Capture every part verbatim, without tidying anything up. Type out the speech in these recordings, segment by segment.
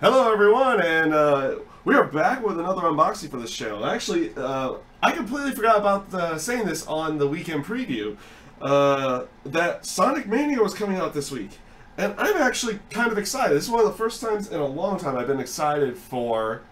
Hello everyone, and uh, we are back with another unboxing for this show. Actually, uh, I completely forgot about the, saying this on the weekend preview, uh, that Sonic Mania was coming out this week. And I'm actually kind of excited. This is one of the first times in a long time I've been excited for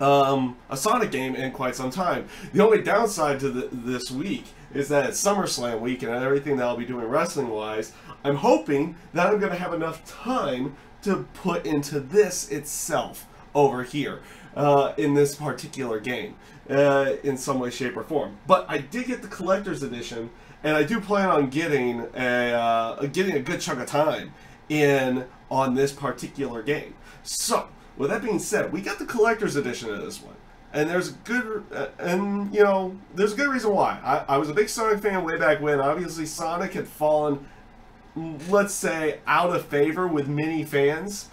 um, a Sonic game in quite some time. The only downside to the, this week is that it's SummerSlam week and everything that I'll be doing wrestling-wise. I'm hoping that I'm going to have enough time to put into this itself over here uh, in this particular game uh, in some way, shape, or form. But I did get the collector's edition, and I do plan on getting a uh, getting a good chunk of time in on this particular game. So with that being said, we got the collector's edition of this one, and there's a good uh, and you know there's a good reason why. I, I was a big Sonic fan way back when. Obviously, Sonic had fallen, let's say, out of favor with many fans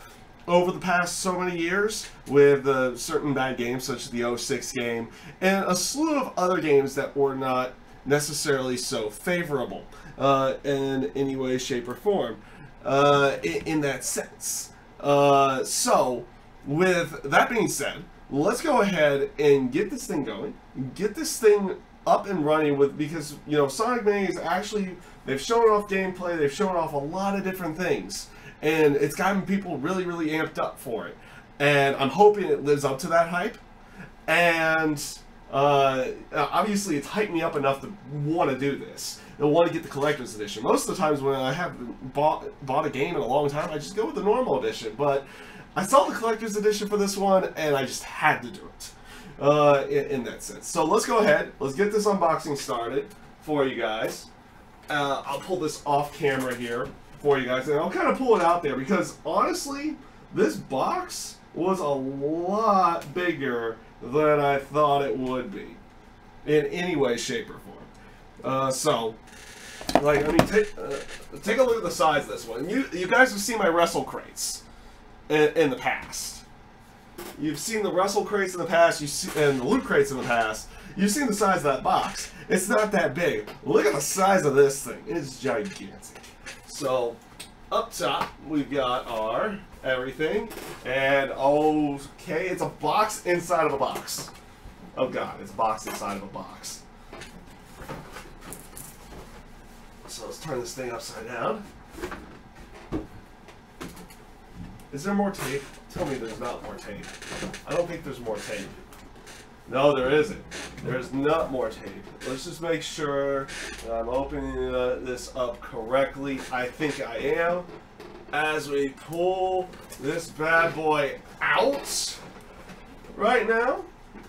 over the past so many years with uh, certain bad games such as the oh six game and a slew of other games that were not necessarily so favorable uh, in any way, shape, or form uh, in, in that sense. Uh, so with that being said, let's go ahead and get this thing going, get this thing up and running with, because you know Sonic Mania is actually, they've shown off gameplay, they've shown off a lot of different things, and it's gotten people really really amped up for it, and I'm hoping it lives up to that hype. And uh, obviously it's hyped me up enough to want to do this and want to get the collector's edition. Most of the times when I haven't bought, bought a game in a long time, I just go with the normal edition, but I saw the collector's edition for this one and I just had to do it. Uh, in, in that sense. So let's go ahead, let's get this unboxing started for you guys. Uh, I'll pull this off camera here for you guys, and I'll kind of pull it out there because honestly, this box was a lot bigger than I thought it would be in any way, shape, or form. Uh, so, like, I mean, take, uh, take a look at the size of this one. You, you guys have seen my wrestle crates in, in the past. You've seen the wrestle crates in the past, you see, and the loot crates in the past. You've seen the size of that box. It's not that big. Look at the size of this thing. It's gigantic. So, up top, we've got our everything. And, okay, it's a box inside of a box. Oh, God, it's a box inside of a box. So, let's turn this thing upside down. Is there more tape? Tell me there's not more tape. I don't think there's more tape. No, there isn't. There's not more tape. Let's just make sure that I'm opening uh, this up correctly. I think I am. As we pull this bad boy out right now.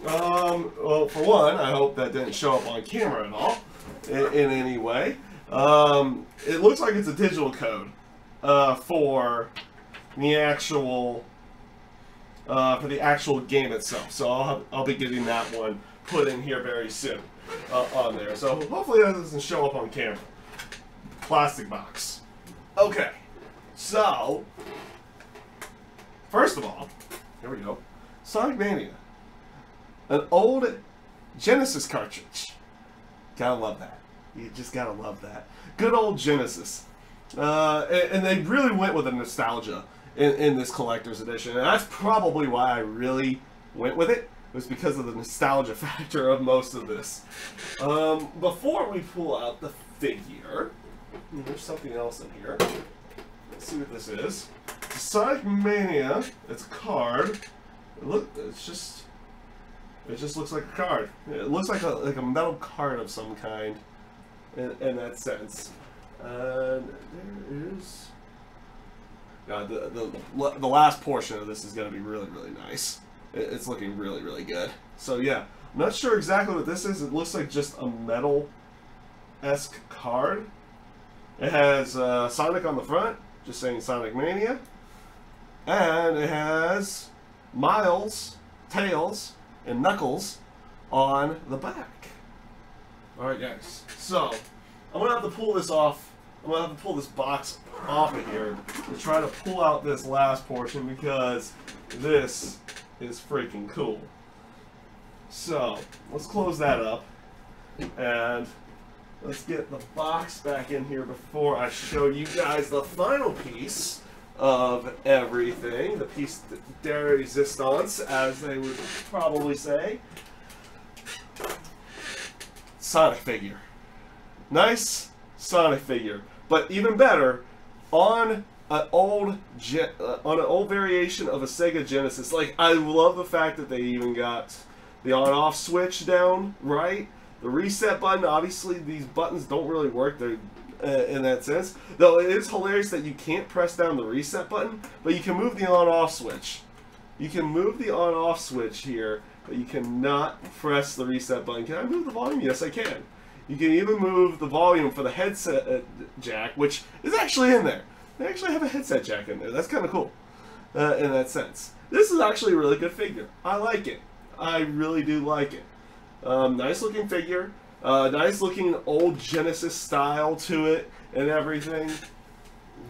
Um, well, for one, I hope that didn't show up on camera at all in, in any way. Um, it looks like it's a digital code uh, for the actual uh, for the actual game itself, so I'll, have, I'll be getting that one put in here very soon uh, on there, so hopefully that doesn't show up on camera. Plastic box. Okay, so first of all, here we go, Sonic Mania, an old Genesis cartridge. Gotta love that. You just gotta love that. Good old Genesis. Uh, and, and they really went with a nostalgia In, in this collector's edition, and that's probably why I really went with it, was because of the nostalgia factor of most of this. Um, before we pull out the figure, there's something else in here. Let's see what this is. It's Sonic Mania. It's a card. Look, it's just, it just looks like a card. It looks like a like a metal card of some kind, in, in that sense. And there is. Uh, the, the, the last portion of this is going to be really, really nice. It, it's looking really, really good. So, yeah. I'm not sure exactly what this is. It looks like just a metal-esque card. It has uh, Sonic on the front, just saying Sonic Mania. And it has Miles, Tails, and Knuckles on the back. Alright, guys. So, I'm going to have to pull this off. I'm going to have to pull this box off of here to try to pull out this last portion, because this is freaking cool. So, let's close that up and let's get the box back in here before I show you guys the final piece of everything, the piece de resistance, as they would probably say. Sonic figure. Nice Sonic figure. But even better, on an old gen uh, on an old variation of a Sega Genesis. Like, I love the fact that they even got the on-off switch down, right? The reset button. Obviously, these buttons don't really work They're, uh, in that sense. Though it is hilarious that you can't press down the reset button, but you can move the on-off switch. You can move the on-off switch here, but you cannot press the reset button. Can I move the volume? Yes, I can. You can even move the volume for the headset jack, which is actually in there. They actually have a headset jack in there. That's kind of cool uh, in that sense. This is actually a really good figure. I like it. I really do like it. Um, nice looking figure. Uh, nice looking old Genesis style to it and everything.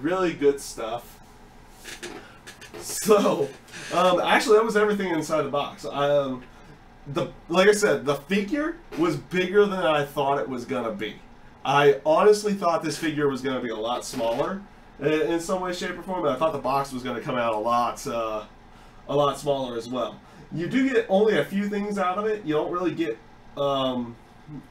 Really good stuff. So, um, actually that was everything inside the box. Um, the like I said, the figure was bigger than I thought it was going to be. I honestly thought this figure was going to be a lot smaller in some way, shape, or form, but I thought the box was going to come out a lot, uh, a lot smaller as well. You do get only a few things out of it. You don't really get um,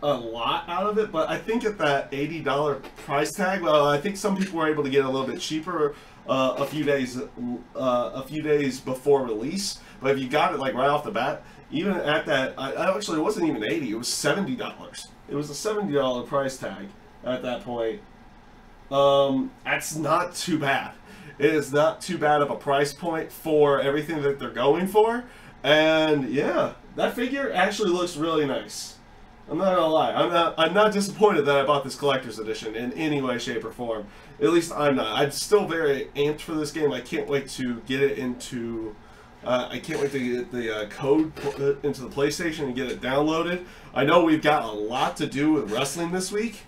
a lot out of it, but I think at that eighty dollar price tag, well, I think some people were able to get a little bit cheaper uh, a few days, uh, a few days before release. But if you got it like right off the bat, even at that, I, I actually it wasn't even eighty. It was seventy dollars. It was a seventy dollar price tag at that point. Um, that's not too bad. It is not too bad of a price point for everything that they're going for. And yeah, that figure actually looks really nice. I'm not gonna lie. I'm not. I'm not disappointed that I bought this collector's edition in any way, shape, or form. At least I'm not. I'm still very amped for this game. I can't wait to get it into. Uh, I can't wait to get the uh, code put into the PlayStation and get it downloaded. I know we've got a lot to do with wrestling this week,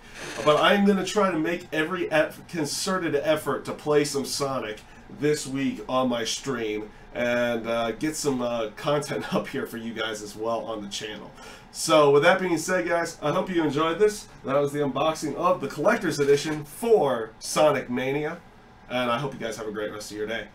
but I'm going to try to make every concerted effort to play some Sonic this week on my stream and uh, get some uh, content up here for you guys as well on the channel. So with that being said, guys, I hope you enjoyed this. That was the unboxing of the collector's edition for Sonic Mania, and I hope you guys have a great rest of your day.